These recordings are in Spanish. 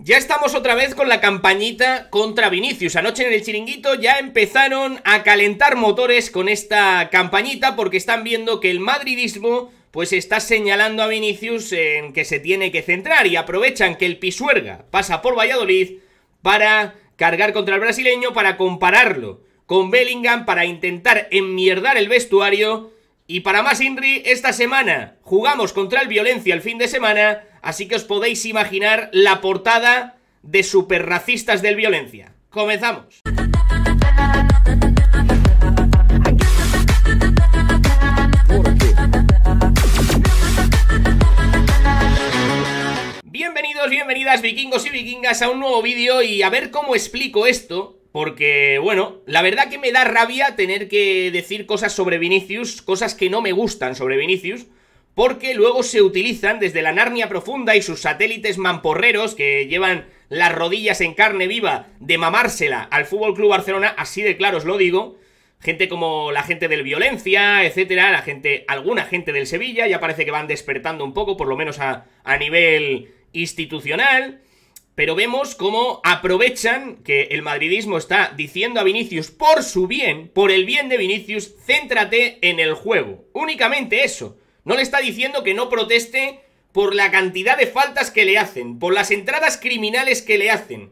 Ya estamos otra vez con la campañita contra Vinicius. Anoche en El Chiringuito ya empezaron a calentar motores con esta campañita porque están viendo que el madridismo pues está señalando a Vinicius en que se tiene que centrar y aprovechan que el Pisuerga pasa por Valladolid para cargar contra el brasileño, para compararlo con Bellingham, para intentar enmierdar el vestuario. Y para más Inri, esta semana jugamos contra el Violencia el fin de semana, así que os podéis imaginar la portada de Superracistas del Violencia. ¡Comenzamos! Bienvenidos, bienvenidas, vikingos y vikingas, a un nuevo vídeo. Y a ver cómo explico esto, porque, bueno, la verdad que me da rabia tener que decir cosas sobre Vinicius, cosas que no me gustan sobre Vinicius, porque luego se utilizan desde la Narnia Profunda y sus satélites mamporreros que llevan las rodillas en carne viva de mamársela al FC Barcelona, así de claro os lo digo. Gente como la gente del Violencia, etcétera, alguna gente del Sevilla, ya parece que van despertando un poco, por lo menos a nivel institucional. Pero vemos cómo aprovechan que el madridismo está diciendo a Vinicius por su bien, por el bien de Vinicius, céntrate en el juego. Únicamente eso. No le está diciendo que no proteste por la cantidad de faltas que le hacen, por las entradas criminales que le hacen,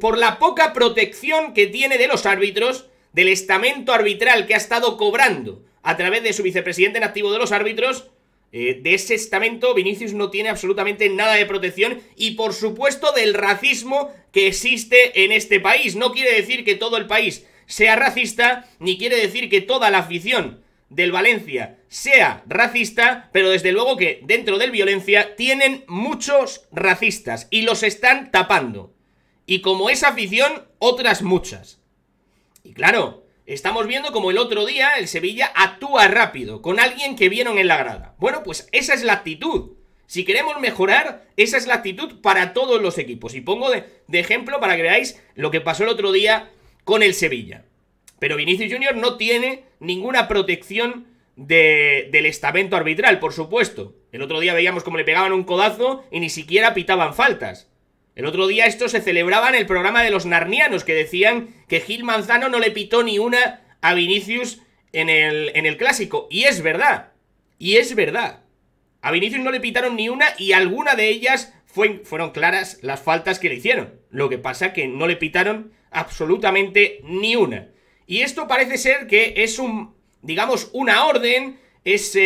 por la poca protección que tiene de los árbitros, del estamento arbitral que ha estado cobrando a través de su vicepresidente en activo de los árbitros. De ese estamento Vinicius no tiene absolutamente nada de protección y por supuesto del racismo que existe en este país. No quiere decir que todo el país sea racista, ni quiere decir que toda la afición del Valencia sea racista, pero desde luego que dentro del Violencia tienen muchos racistas y los están tapando. Y como esa afición, otras muchas. Y claro, estamos viendo como el otro día el Sevilla actúa rápido con alguien que vieron en la grada. Bueno, pues esa es la actitud. Si queremos mejorar, esa es la actitud para todos los equipos. Y pongo de ejemplo para que veáis lo que pasó el otro día con el Sevilla. Pero Vinicius Jr. no tiene ninguna protección del estamento arbitral, por supuesto. El otro día veíamos como le pegaban un codazo y ni siquiera pitaban faltas. El otro día esto se celebraba en el programa de los narnianos, que decían que Gil Manzano no le pitó ni una a Vinicius en el Clásico. Y es verdad, a Vinicius no le pitaron ni una y alguna de ellas fueron claras las faltas que le hicieron. Lo que pasa que no le pitaron absolutamente ni una. Y esto parece ser que es digamos, una orden, es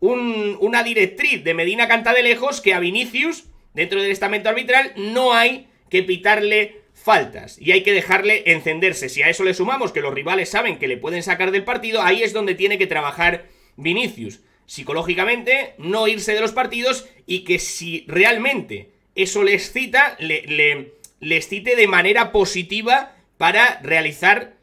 una directriz de Medina Cantalejos, que a Vinicius, dentro del estamento arbitral, no hay que pitarle faltas y hay que dejarle encenderse. Si a eso le sumamos que los rivales saben que le pueden sacar del partido, ahí es donde tiene que trabajar Vinicius. Psicológicamente, no irse de los partidos, y que si realmente eso le excita, le excite de manera positiva para realizar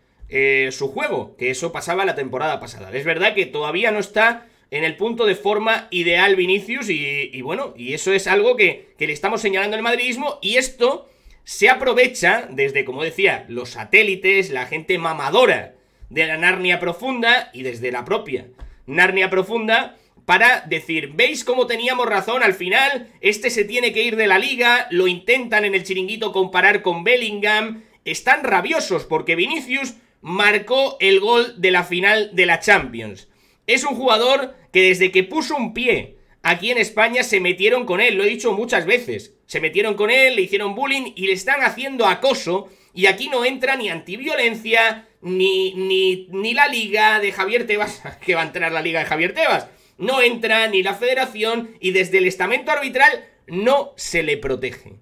su juego, que eso pasaba la temporada pasada. Es verdad que todavía no está en el punto de forma ideal Vinicius, y bueno, y eso es algo que le estamos señalando al madridismo, y esto se aprovecha desde, como decía, los satélites, la gente mamadora de la Narnia Profunda, y desde la propia Narnia Profunda, para decir, ¿veis cómo teníamos razón al final? Este se tiene que ir de la liga, lo intentan en El Chiringuito comparar con Bellingham, están rabiosos porque Vinicius marcó el gol de la final de la Champions. Es un jugador que desde que puso un pie aquí en España se metieron con él, lo he dicho muchas veces. Se metieron con él, le hicieron bullying y le están haciendo acoso. Y aquí no entra ni antiviolencia, ni la liga de Javier Tebas, que va a entrar la liga de Javier Tebas. No entra ni la federación y desde el estamento arbitral no se le protege.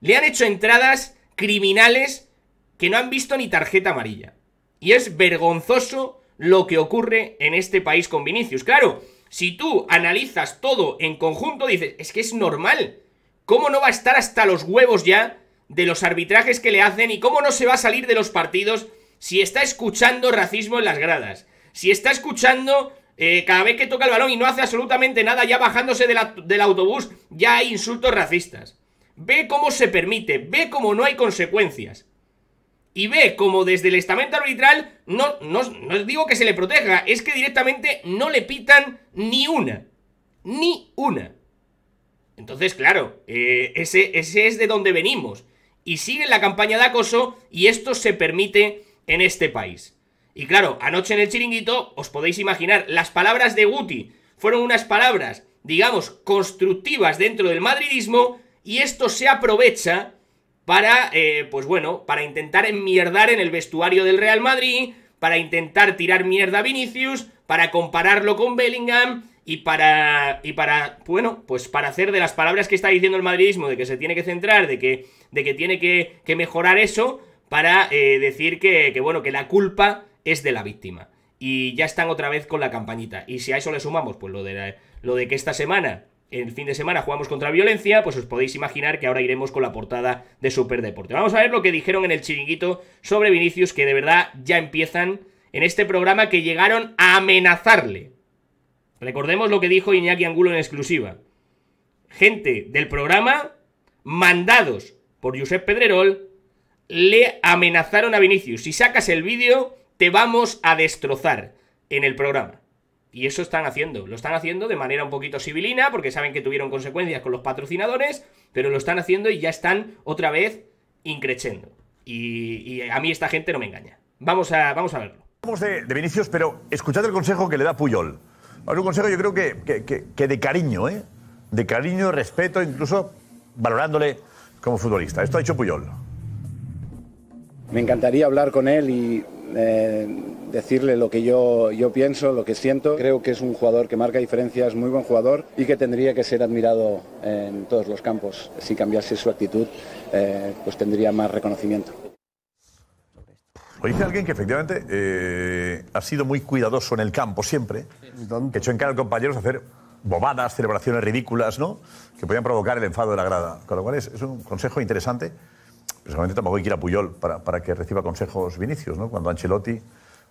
Le han hecho entradas criminales que no han visto ni tarjeta amarilla. Y es vergonzoso lo que ocurre en este país con Vinicius. Claro, si tú analizas todo en conjunto, dices, es que es normal. ¿Cómo no va a estar hasta los huevos ya de los arbitrajes que le hacen? ¿Y cómo no se va a salir de los partidos si está escuchando racismo en las gradas? Si está escuchando cada vez que toca el balón y no hace absolutamente nada, ya bajándose del autobús, ya hay insultos racistas. Ve cómo se permite, ve cómo no hay consecuencias. Y ve como desde el estamento arbitral no digo que se le proteja, es que directamente no le pitan ni una. Entonces, claro, ese es de donde venimos. Y sigue la campaña de acoso y esto se permite en este país. Y claro, anoche en El Chiringuito, os podéis imaginar, las palabras de Guti fueron unas palabras, digamos, constructivas dentro del madridismo, y esto se aprovecha para, pues bueno, para intentar enmierdar en el vestuario del Real Madrid, para intentar tirar mierda a Vinicius, para compararlo con Bellingham y para bueno, pues para hacer de las palabras que está diciendo el madridismo, de que se tiene que centrar, de que tiene que mejorar eso, para decir que, bueno, que la culpa es de la víctima. Y ya están otra vez con la campañita. Y si a eso le sumamos, pues lo de que esta semana, el fin de semana, jugamos contra Violencia, pues os podéis imaginar que ahora iremos con la portada de Superdeporte. Vamos a ver lo que dijeron en El Chiringuito sobre Vinicius, que de verdad ya empiezan en este programa, que llegaron a amenazarle. Recordemos lo que dijo Iñaki Angulo en exclusiva. Gente del programa, mandados por Josep Pedrerol, le amenazaron a Vinicius. Si sacas el vídeo, te vamos a destrozar en el programa. Y eso están haciendo. Lo están haciendo de manera un poquito sibilina, porque saben que tuvieron consecuencias con los patrocinadores, pero lo están haciendo y ya están otra vez increchendo. Y a mí esta gente no me engaña. Vamos a verlo. Hablamos de Vinicius, pero escuchad el consejo que le da Puyol. Ahora, un consejo yo creo que de cariño, ¿eh? De cariño, respeto, incluso valorándole como futbolista. Esto ha hecho Puyol. Me encantaría hablar con él y decirle lo que yo pienso, lo que siento. Creo que es un jugador que marca diferencias, muy buen jugador, y que tendría que ser admirado en todos los campos. Si cambiase su actitud, pues tendría más reconocimiento. Lo dice alguien que efectivamente ha sido muy cuidadoso en el campo siempre, que echó en cara a compañeros a hacer bobadas, celebraciones ridículas, ¿no?, que podían provocar el enfado de la grada. Con lo cual es un consejo interesante. Personalmente tampoco hay que ir a Puyol para que reciba consejos Vinicius, ¿no? Cuando Ancelotti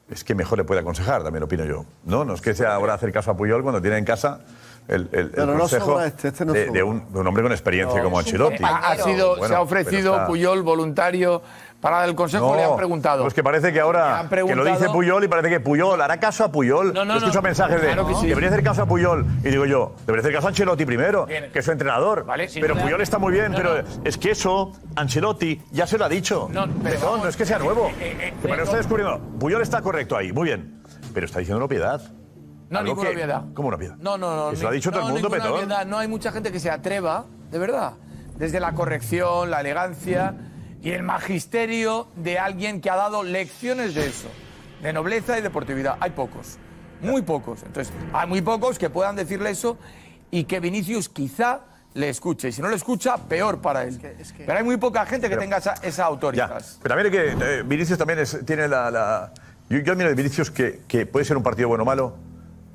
es que mejor le puede aconsejar, también opino yo. No es que sea ahora hacer caso a Puyol cuando tiene en casa el consejo de un hombre con experiencia como Ancelotti. Se ha ofrecido Puyol voluntario para dar el consejo, le han preguntado. Pues que parece que ahora que lo dice Puyol y parece que Puyol hará caso a Puyol. Escucho mensajes de que sí, debería hacer caso a Puyol. Y digo yo, debería hacer caso a Ancelotti primero, que es su entrenador. Vale, pero Puyol está muy bien, pero es que eso Ancelotti ya se lo ha dicho. No es que sea nuevo. Pero está descubriendo. Puyol está correcto ahí, muy bien. Pero está diciendo una obviedad. No, ninguna obviedad. ¿Cómo una obviedad? No. Eso lo ha dicho todo el mundo, Petón. No hay mucha gente que se atreva, de verdad, desde la corrección, la elegancia y el magisterio de alguien que ha dado lecciones de eso, de nobleza y deportividad. Hay pocos, muy pocos. Entonces, hay muy pocos que puedan decirle eso y que Vinicius quizá le escuche. Y si no le escucha, peor para él. Pero hay muy poca gente que tenga esa autoridad. Ya. Pero también es que Vinicius también tiene la... Yo admiro de Vinicius que puede ser un partido bueno o malo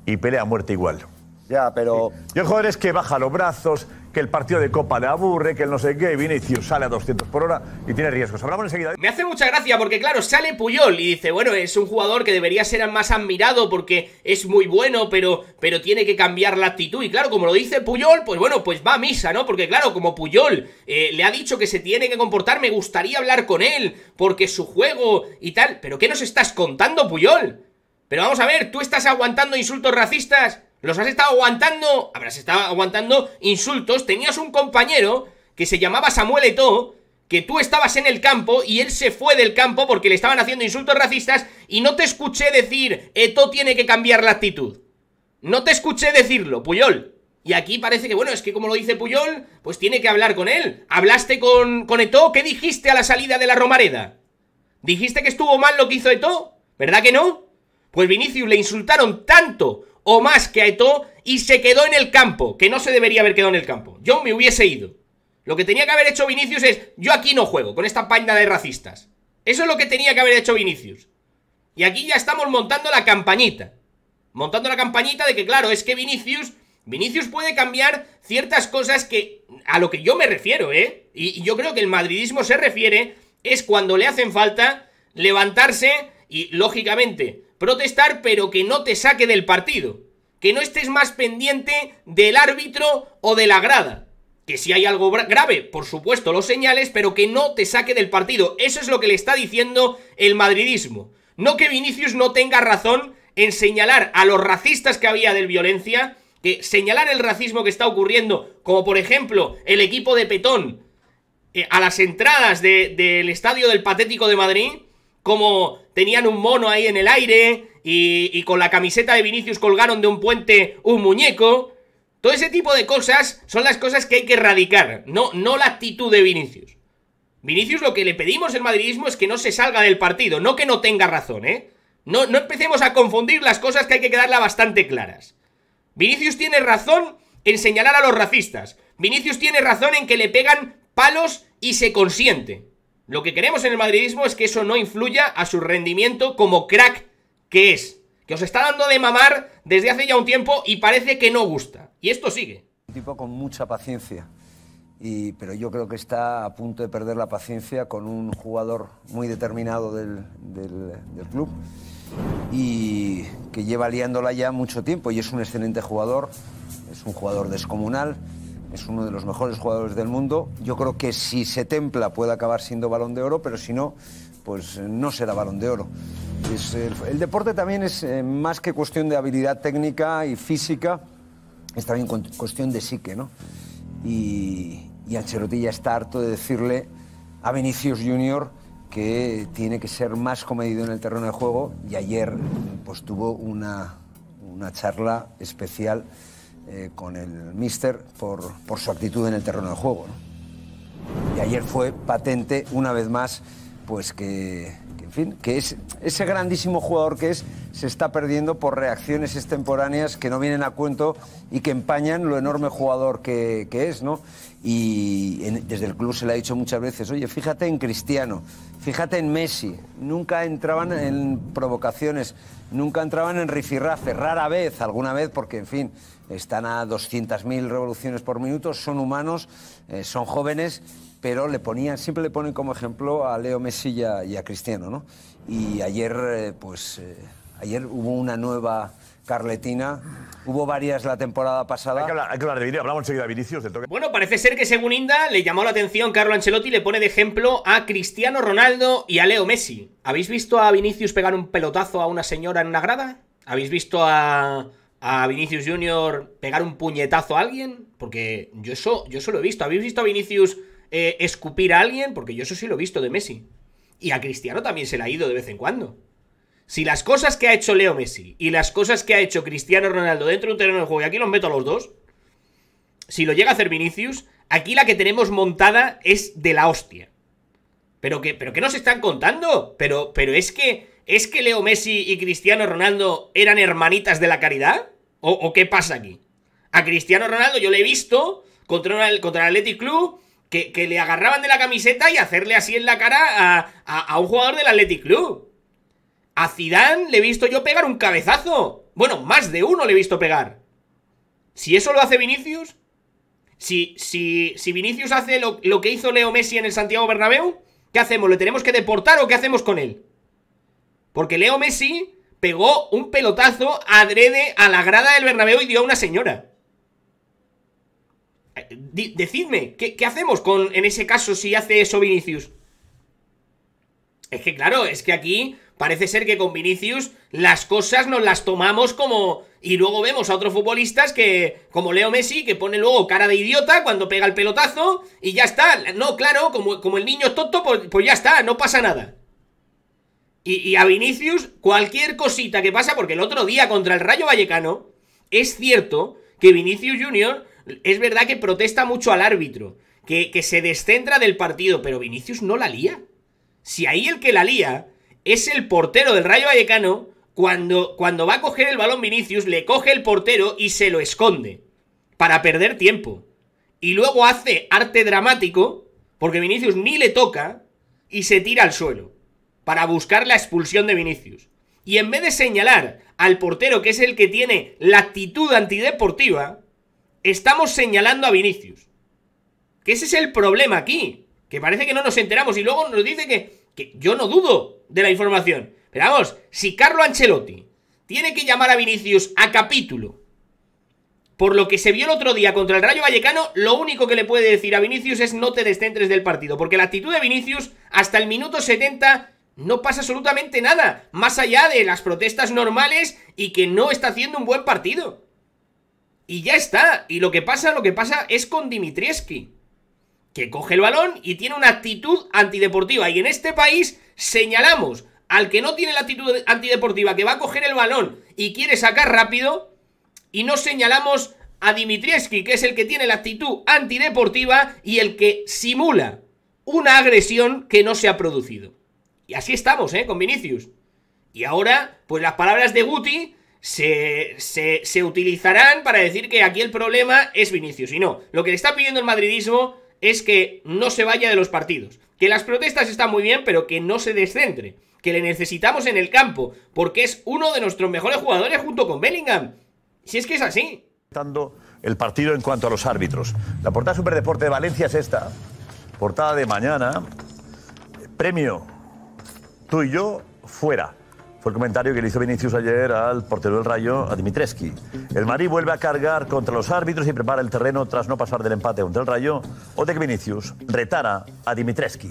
y pelea a muerte igual. Ya, pero... Sí. Yo, joder, es que baja los brazos, que el partido de Copa le aburre, que el no sé qué, y Vinicius sale a 200 por hora y tiene riesgos. Hablamos enseguida. Me hace mucha gracia porque, claro, sale Puyol y dice, bueno, es un jugador que debería ser más admirado porque es muy bueno, pero tiene que cambiar la actitud. Y claro, como lo dice Puyol, pues bueno, pues va a misa, ¿no? Porque claro, como Puyol le ha dicho que se tiene que comportar, me gustaría hablar con él porque su juego y tal. ¿Pero qué nos estás contando, Puyol? Pero vamos a ver, ¿tú estás aguantando insultos racistas? ¿Los has estado aguantando? Habrás estado aguantando insultos. Tenías un compañero que se llamaba Samuel Eto'o, que tú estabas en el campo y él se fue del campo porque le estaban haciendo insultos racistas y no te escuché decir, Eto'o tiene que cambiar la actitud. No te escuché decirlo, Puyol. Y aquí parece que, bueno, es que como lo dice Puyol, pues tiene que hablar con él. ¿Hablaste con Eto'o? ¿Qué dijiste a la salida de la Romareda? ¿Dijiste que estuvo mal lo que hizo Eto'o? ¿Verdad que no? Pues Vinicius le insultaron tanto o más que a Eto'o y se quedó en el campo, que no se debería haber quedado en el campo. Yo me hubiese ido. Lo que tenía que haber hecho Vinicius es, yo aquí no juego con esta paña de racistas. Eso es lo que tenía que haber hecho Vinicius. Y aquí ya estamos montando la campañita. Montando la campañita de que claro, es que Vinicius puede cambiar ciertas cosas que... A lo que yo me refiero, ¿eh? Y yo creo que el madridismo se refiere, es cuando le hacen falta levantarse y, lógicamente, protestar, pero que no te saque del partido, que no estés más pendiente del árbitro o de la grada, que si hay algo grave, por supuesto lo señales, pero que no te saque del partido. Eso es lo que le está diciendo el madridismo, no que Vinicius no tenga razón en señalar a los racistas que había del Violencia, que señalar el racismo que está ocurriendo, como por ejemplo el equipo de Petón, a las entradas del estadio del Patético de Madrid, como tenían un mono ahí en el aire y con la camiseta de Vinicius colgaron de un puente un muñeco. Todo ese tipo de cosas son las cosas que hay que erradicar, no la actitud de Vinicius. Vinicius, lo que le pedimos el madridismo es que no se salga del partido, no que no tenga razón, ¿eh? No empecemos a confundir las cosas, que hay que quedarlas bastante claras. Vinicius tiene razón en señalar a los racistas. Vinicius tiene razón en que le pegan palos y se consiente. Lo que queremos en el madridismo es que eso no influya a su rendimiento como crack que es. Que os está dando de mamar desde hace ya un tiempo y parece que no gusta. Y esto sigue. Un tipo con mucha paciencia, pero yo creo que está a punto de perder la paciencia con un jugador muy determinado del club y que lleva liándola ya mucho tiempo, y es un excelente jugador, es un jugador descomunal, es uno de los mejores jugadores del mundo. Yo creo que si se templa puede acabar siendo Balón de Oro, pero si no, pues no será Balón de Oro. El deporte también es más que cuestión de habilidad técnica y física, es también cuestión de psique, ¿no? Y Ancelotti ya está harto de decirle a Vinicius Jr. que tiene que ser más comedido en el terreno de juego, y ayer pues tuvo una charla especial con el míster por su actitud en el terreno de juego, ¿no? Y ayer fue patente una vez más pues que es ese grandísimo jugador que es, se está perdiendo por reacciones extemporáneas que no vienen a cuento y que empañan lo enorme jugador que es, ¿no? Y desde el club se le ha dicho muchas veces, oye, fíjate en Cristiano, fíjate en Messi, nunca entraban en provocaciones, nunca entraban en rifirrafe, rara vez, alguna vez, porque en fin, están a 200.000 revoluciones por minuto, son humanos, son jóvenes, pero siempre le ponen como ejemplo a Leo Messi y a Cristiano, ¿no? Y ayer, ayer hubo una nueva carletina, hubo varias la temporada pasada. Hay que hablar de Vinicius, hablamos enseguida de Vinicius. Bueno, parece ser que según Inda le llamó la atención Carlo Ancelotti y le pone de ejemplo a Cristiano Ronaldo y a Leo Messi. ¿Habéis visto a Vinicius pegar un pelotazo a una señora en una grada? ¿Habéis visto a Vinicius Jr. pegar un puñetazo a alguien? Porque yo eso lo he visto. ¿Habéis visto a Vinicius escupir a alguien? Porque yo eso sí lo he visto de Messi. Y a Cristiano también se le ha ido de vez en cuando. Si las cosas que ha hecho Leo Messi y las cosas que ha hecho Cristiano Ronaldo dentro de un terreno de juego, y aquí los meto a los dos, si lo llega a hacer Vinicius, aquí la que tenemos montada es de la hostia. Pero que nos están contando? Pero ¿es que Leo Messi y Cristiano Ronaldo eran hermanitas de la caridad? ¿O qué pasa aquí? A Cristiano Ronaldo yo le he visto contra el Athletic Club, que le agarraban de la camiseta y hacerle así en la cara a un jugador del Athletic Club. A Zidane le he visto yo pegar un cabezazo. Bueno, más de uno le he visto pegar. Si eso lo hace Vinicius, si Vinicius hace lo que hizo Leo Messi en el Santiago Bernabéu, ¿qué hacemos? ¿Le tenemos que deportar o qué hacemos con él? Porque Leo Messi pegó un pelotazo adrede a la grada del Bernabéu y dio a una señora. Decidme, ¿qué hacemos en ese caso si hace eso Vinicius? Es que claro, es que aquí parece ser que con Vinicius las cosas nos las tomamos como... Y luego vemos a otros futbolistas como Leo Messi, que pone luego cara de idiota cuando pega el pelotazo y ya está. No, claro, como el niño tonto, pues ya está, no pasa nada. Y a Vinicius cualquier cosita que pasa, porque el otro día contra el Rayo Vallecano, es cierto que Vinicius Jr. es verdad que protesta mucho al árbitro, que se descentra del partido, pero Vinicius no la lía. Si ahí el que la lía es el portero del Rayo Vallecano, cuando va a coger el balón Vinicius, le coge el portero y se lo esconde para perder tiempo. Y luego hace arte dramático, porque Vinicius ni le toca y se tira al suelo para buscar la expulsión de Vinicius. Y en vez de señalar al portero, que es el que tiene la actitud antideportiva, estamos señalando a Vinicius. Que ese es el problema aquí, que parece que no nos enteramos. Y luego nos dice que yo no dudo de la información, pero vamos, si Carlo Ancelotti tiene que llamar a Vinicius a capítulo por lo que se vio el otro día contra el Rayo Vallecano, lo único que le puede decir a Vinicius es no te descentres del partido, porque la actitud de Vinicius hasta el minuto 70 no pasa absolutamente nada, más allá de las protestas normales y que no está haciendo un buen partido. y ya está. Y lo que pasa es con Dimitrievski, que coge el balón y tiene una actitud antideportiva. Y en este país señalamos al que no tiene la actitud antideportiva, que va a coger el balón y quiere sacar rápido, y no señalamos a Dimitrievski, que es el que tiene la actitud antideportiva y el que simula una agresión que no se ha producido. Y así estamos, con Vinicius. Y ahora, pues las palabras de Guti se utilizarán para decir que aquí el problema es Vinicius. Y no, lo que le está pidiendo el madridismo es que no se vaya de los partidos, que las protestas están muy bien, pero que no se descentre, que le necesitamos en el campo, porque es uno de nuestros mejores jugadores junto con Bellingham. Si es que es así. El partido en cuanto a los árbitros. La portada Superdeporte de Valencia es esta, portada de mañana, premio, tú y yo, fuera. Fue el comentario que le hizo Vinicius ayer al portero del Rayo, a Dimitrievski. El Madrid vuelve a cargar contra los árbitros y prepara el terreno tras no pasar del empate contra el Rayo o de que Vinicius retara a Dimitrievski.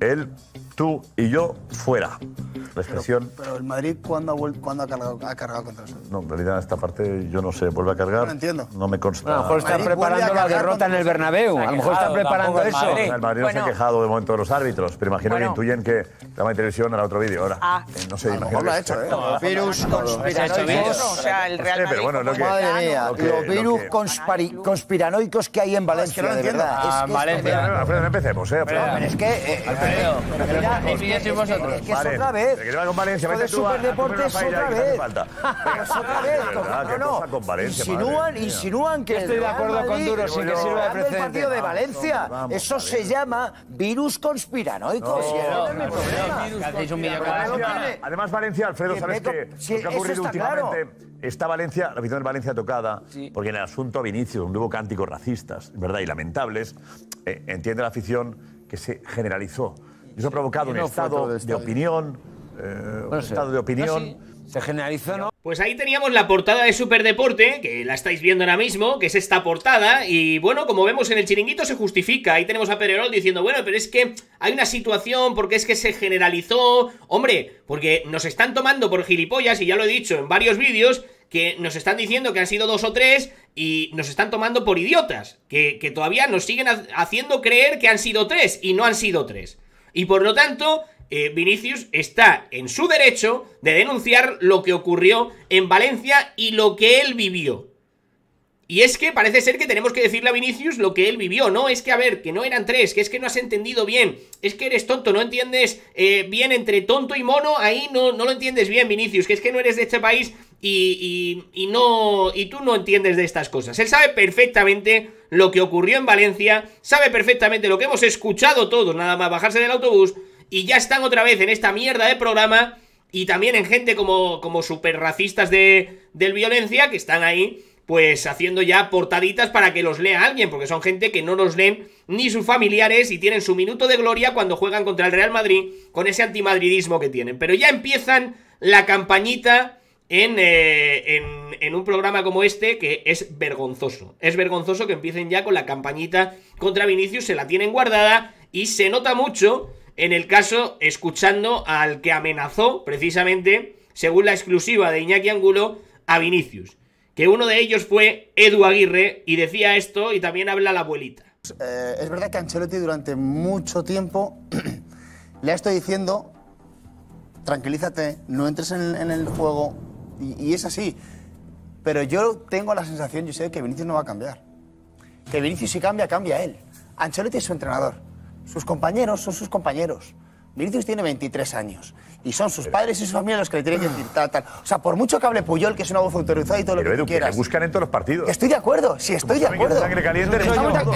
Él, tú y yo, fuera. La expresión. Pero el Madrid, ¿cuándo ha cargado contra los árbitros? No, en realidad esta parte yo no sé. ¿Vuelve a cargar? No entiendo. No me consta. A lo mejor están preparando la derrota en el Bernabéu. A lo mejor están preparando eso. El Madrid no se ha quejado de momento de los árbitros, pero imagino que intuyen que la televisión hará otro vídeo ahora. No sé, imagino. No lo ha hecho, Virus conspiranoicos. O sea, el Real Madrid. Pero bueno, los virus conspiranoicos que hay en Valencia, de verdad. Valencia. No empecemos, Es que. Es otra vez. Que va con Valencia, vete tú a Superdeporte otra vez. Insinúan que estoy de acuerdo con Duro, sí que sirve de precedente. El partido de Valencia, eso se llama virus conspiranoico. Además Valencia, Alfredo, sabes que lo que ha ocurrido últimamente. Está Valencia, la afición de Valencia tocada, porque en el asunto Vinicius, donde hubo cánticos racistas, verdad, y lamentables, entiende la afición que se generalizó. Eso ha provocado un estado de opinión. Se generalizó, ¿no? Pues ahí teníamos la portada de Superdeporte, que la estáis viendo ahora mismo, que es esta portada. Y bueno, como vemos en el chiringuito se justifica. Ahí tenemos a Pedrerol diciendo, bueno, pero es que hay una situación porque es que se generalizó. Hombre, porque nos están tomando por gilipollas, y ya lo he dicho en varios vídeos, que nos están diciendo que han sido 2 o 3 y nos están tomando por idiotas. Que todavía nos siguen haciendo creer que han sido 3 y no han sido 3. Y por lo tanto... Vinicius está en su derecho de denunciar lo que ocurrió en Valencia y lo que él vivió. Y es que parece ser que tenemos que decirle a Vinicius lo que él vivió. No, es que a ver, que no eran 3, que es que no has entendido bien. Es que eres tonto, no entiendes bien entre tonto y mono. Ahí no lo entiendes bien, Vinicius, que es que no eres de este país y tú no entiendes de estas cosas. Él sabe perfectamente lo que ocurrió en Valencia, sabe perfectamente lo que hemos escuchado todos, nada más bajarse del autobús. Y ya están otra vez en esta mierda de programa y también en gente como Superracistas del Violencia, que están ahí pues haciendo ya portaditas para que los lea alguien, porque son gente que no los leen ni sus familiares y tienen su minuto de gloria cuando juegan contra el Real Madrid con ese antimadridismo que tienen. Pero ya empiezan la campañita en un programa como este, que es vergonzoso. Es vergonzoso que empiecen ya con la campañita contra Vinicius, se la tienen guardada y se nota mucho... En el caso, escuchando al que amenazó, precisamente, según la exclusiva de Iñaki Angulo, a Vinicius. Que uno de ellos fue Edu Aguirre, y decía esto, y también habla la abuelita. Es verdad que Ancelotti durante mucho tiempo le ha estado diciendo, tranquilízate, no entres en el juego, y es así. Pero yo tengo la sensación, yo sé que Vinicius no va a cambiar. Que Vinicius si cambia, cambia él. Ancelotti es su entrenador. Sus compañeros son sus compañeros. Vinicius tiene 23 años. Y son sus padres y sus familias los que le tienen que decir tal. O sea, por mucho que hable Puyol, que es una voz autorizada y todo lo que quieras. Pero buscan en todos los partidos. Estoy de acuerdo, sí, estoy de acuerdo. Sangre caliente,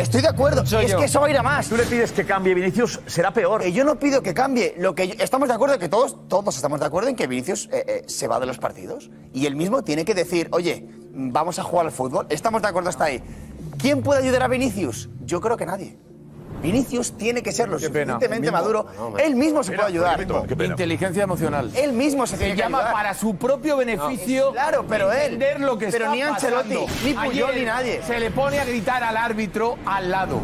estoy de acuerdo. Es que eso va a ir a más. Si tú le pides que cambie Vinicius, será peor. Yo no pido que cambie. Estamos de acuerdo que todos estamos de acuerdo en que Vinicius se va de los partidos. Y él mismo tiene que decir, oye, vamos a jugar al fútbol. Estamos de acuerdo hasta ahí. ¿Quién puede ayudar a Vinicius? Yo creo que nadie. Vinicius tiene que ser lo suficientemente maduro. Él mismo se puede ayudar. Inteligencia emocional. Él mismo se tiene que ayudar. Se llama para su propio beneficio. Claro, pero él. Pero ni Ancelotti, ni Puyol, ni nadie. Se le pone a gritar al árbitro al lado.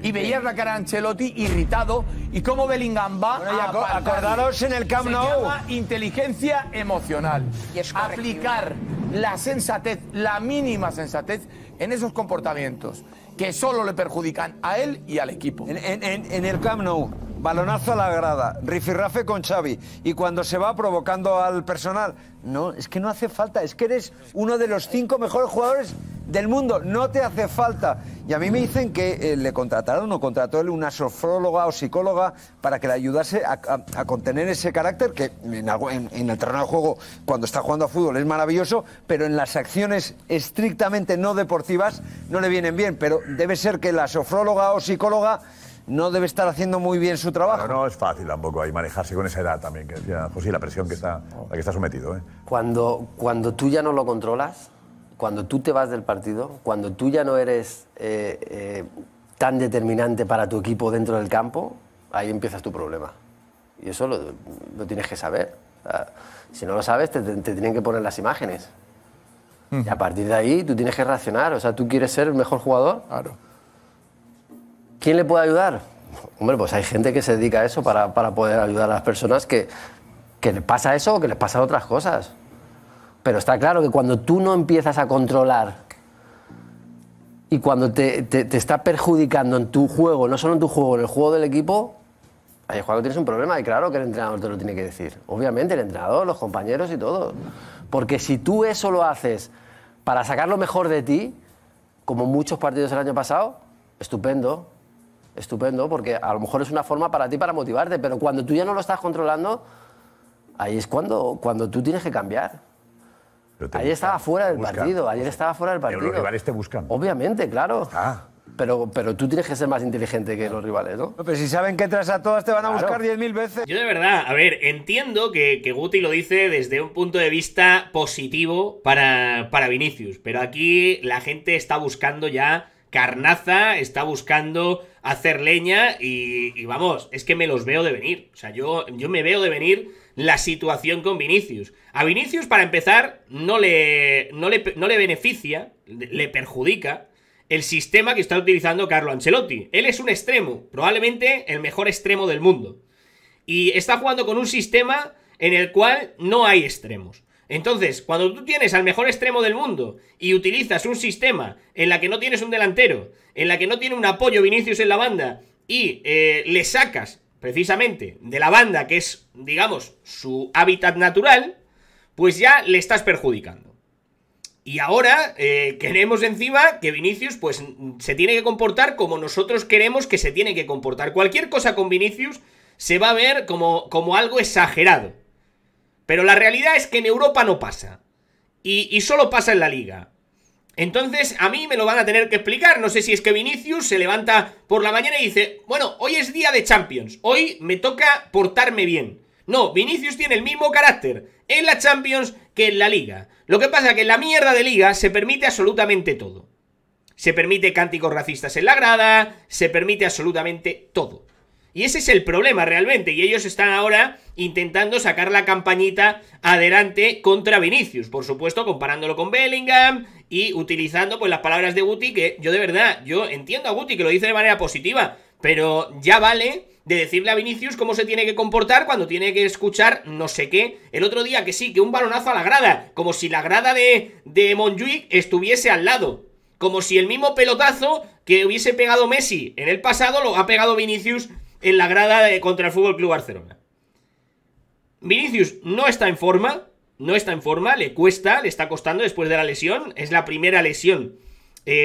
Y veías la cara de Ancelotti irritado. Y cómo Bellingham va a acordaros en el Camp Nou. Se llama inteligencia emocional. Aplicar la sensatez, la mínima sensatez en esos comportamientos que solo le perjudican a él y al equipo. En el Camp Nou, balonazo a la grada, rifirrafe con Xavi, y cuando se va provocando al personal. No, es que no hace falta, es que eres uno de los 5 mejores jugadores del mundo, no te hace falta. Y a mí me dicen que le contrataron o contrató él una sofróloga o psicóloga para que le ayudase a contener ese carácter que en el terreno de juego, cuando está jugando a fútbol, es maravilloso, pero en las acciones estrictamente no deportivas no le vienen bien. Pero debe ser que la sofróloga o psicóloga no debe estar haciendo muy bien su trabajo. Pero no es fácil tampoco ahí manejarse con esa edad también, que decía José, la presión a la que está sometido. Cuando tú ya no lo controlas, cuando tú te vas del partido, cuando tú ya no eres tan determinante para tu equipo dentro del campo, ahí empiezas tu problema. Y eso lo tienes que saber. O sea, si no lo sabes, te tienen que poner las imágenes. Y a partir de ahí tú tienes que reaccionar. O sea, tú quieres ser el mejor jugador. Claro. ¿Quién le puede ayudar? Hombre, pues hay gente que se dedica a eso para poder ayudar a las personas que les pasa eso o que les pasan otras cosas. Pero está claro que cuando tú no empiezas a controlar y cuando te está perjudicando en tu juego, no solo en tu juego, en el juego del equipo, ahí el jugador tienes un problema, y claro que el entrenador te lo tiene que decir. Obviamente, el entrenador, los compañeros y todo. Porque si tú eso lo haces para sacar lo mejor de ti, como muchos partidos el año pasado, estupendo, estupendo, porque a lo mejor es una forma para ti para motivarte, pero cuando tú ya no lo estás controlando, ahí es cuando tú tienes que cambiar. Ayer estaba fuera del partido, ayer estaba fuera del partido. Pero los rivales te buscan. Obviamente, claro. Ah. Pero tú tienes que ser más inteligente que los rivales, ¿no? Pero si saben que tras a todas te van a buscar 10.000 veces. Yo de verdad, a ver, entiendo que Guti lo dice desde un punto de vista positivo para Vinicius, pero aquí la gente está buscando ya carnaza, está buscando hacer leña y vamos, es que me los veo de venir. O sea, yo me veo de venir la situación con Vinicius. A Vinicius, para empezar, no le beneficia, le perjudica el sistema que está utilizando Carlo Ancelotti. Él es un extremo, probablemente el mejor extremo del mundo. Y está jugando con un sistema en el cual no hay extremos. Entonces, cuando tú tienes al mejor extremo del mundo y utilizas un sistema en la que no tienes un delantero, en la que no tiene un apoyo Vinicius en la banda y le sacas precisamente de la banda, que es, digamos, su hábitat natural, pues ya le estás perjudicando. Y ahora queremos encima que Vinicius pues se tiene que comportar como nosotros queremos que se tiene que comportar. Cualquier cosa con Vinicius se va a ver como algo exagerado. Pero la realidad es que en Europa no pasa. Y solo pasa en la Liga. Entonces a mí me lo van a tener que explicar. No sé si es que Vinicius se levanta por la mañana y dice: bueno, hoy es día de Champions, hoy me toca portarme bien. No, Vinicius tiene el mismo carácter en la Champions que en la Liga. Lo que pasa es que en la mierda de Liga se permite absolutamente todo. Se permite cánticos racistas en la grada, se permite absolutamente todo. Y ese es el problema realmente, y ellos están ahora intentando sacar la campañita adelante contra Vinicius, por supuesto comparándolo con Bellingham y utilizando pues las palabras de Guti, que yo de verdad, yo entiendo a Guti que lo dice de manera positiva, pero ya vale de decirle a Vinicius cómo se tiene que comportar cuando tiene que escuchar no sé qué. El otro día que sí, que un balonazo a la grada, como si la grada de Montjuic estuviese al lado. Como si el mismo pelotazo que hubiese pegado Messi en el pasado lo ha pegado Vinicius en la grada contra el FC Barcelona. Vinicius no está en forma, no está en forma, le está costando después de la lesión. Es la primera lesión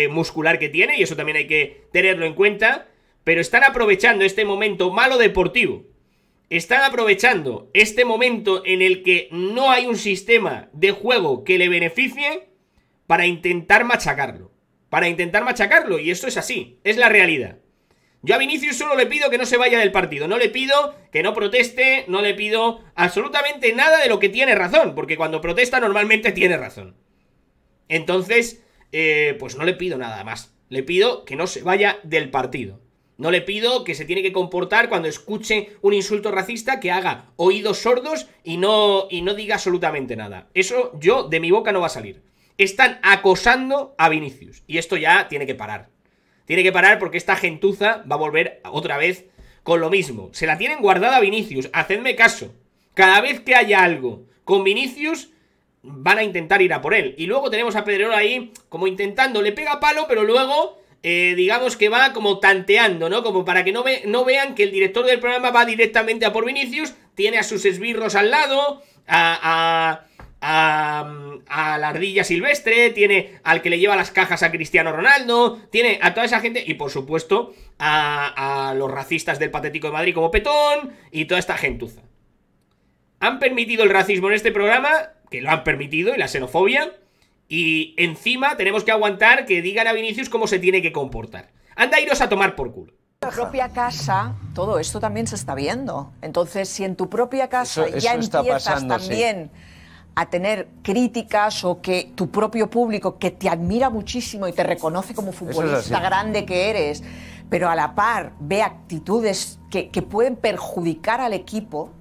muscular que tiene, y eso también hay que tenerlo en cuenta. Pero están aprovechando este momento malo deportivo. Están aprovechando este momento en el que no hay un sistema de juego que le beneficie para intentar machacarlo. Para intentar machacarlo, y esto es así, es la realidad. Yo a Vinicius solo le pido que no se vaya del partido, no le pido que no proteste, no le pido absolutamente nada de lo que tiene razón, porque cuando protesta normalmente tiene razón. Entonces, pues no le pido nada más, le pido que no se vaya del partido. No le pido que se tiene que comportar cuando escuche un insulto racista, que haga oídos sordos y no diga absolutamente nada. Eso yo de mi boca no va a salir. Están acosando a Vinicius y esto ya tiene que parar. Tiene que parar porque esta gentuza va a volver otra vez con lo mismo. Se la tienen guardada a Vinicius, hacedme caso. Cada vez que haya algo con Vinicius, van a intentar ir a por él. Y luego tenemos a Pedrerol ahí como intentando, le pega palo, pero luego digamos que va como tanteando, ¿no? Como para que no vean que el director del programa va directamente a por Vinicius, tiene a sus esbirros al lado, a la ardilla silvestre, tiene al que le lleva las cajas a Cristiano Ronaldo, tiene a toda esa gente y por supuesto a los racistas del Atlético de Madrid como Petón y toda esta gentuza. Han permitido el racismo en este programa, que lo han permitido, y la xenofobia, y encima tenemos que aguantar que digan a Vinicius cómo se tiene que comportar. Anda, iros a tomar por culo. En tu propia casa, todo esto también se está viendo. Entonces, si en tu propia casa eso ya empiezas pasando, también a tener críticas, o que tu propio público, que te admira muchísimo y te reconoce como futbolista grande que eres, pero a la par ve actitudes que pueden perjudicar al equipo,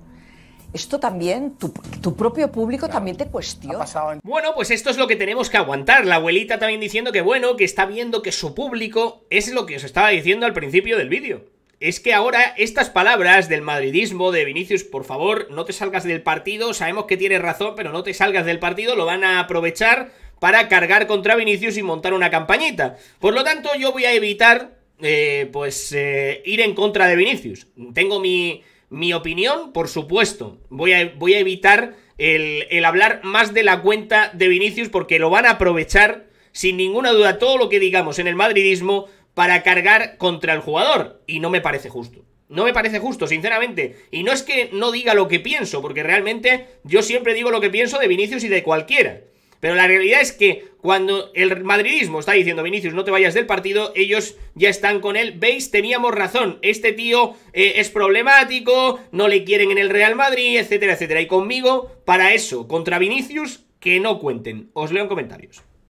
esto también, tu propio público también te cuestiona. Bueno, pues esto es lo que tenemos que aguantar. La abuelita también diciendo que bueno, que está viendo que su público, es lo que os estaba diciendo al principio del vídeo. Es que ahora estas palabras del madridismo, de Vinicius, por favor, no te salgas del partido, sabemos que tienes razón, pero no te salgas del partido, lo van a aprovechar para cargar contra Vinicius y montar una campañita. Por lo tanto, yo voy a evitar, ir en contra de Vinicius. Tengo mi opinión, por supuesto. Voy a evitar el hablar más de la cuenta de Vinicius, porque lo van a aprovechar, sin ninguna duda, todo lo que digamos en el madridismo para cargar contra el jugador. Y no me parece justo. No me parece justo, sinceramente. Y no es que no diga lo que pienso, porque realmente yo siempre digo lo que pienso de Vinicius y de cualquiera. Pero la realidad es que cuando el madridismo está diciendo Vinicius, no te vayas del partido, ellos ya están con él. ¿Veis? Teníamos razón. Este tío es problemático, no le quieren en el Real Madrid, etcétera, etcétera. Y conmigo, para eso, contra Vinicius, que no cuenten. Os leo en comentarios.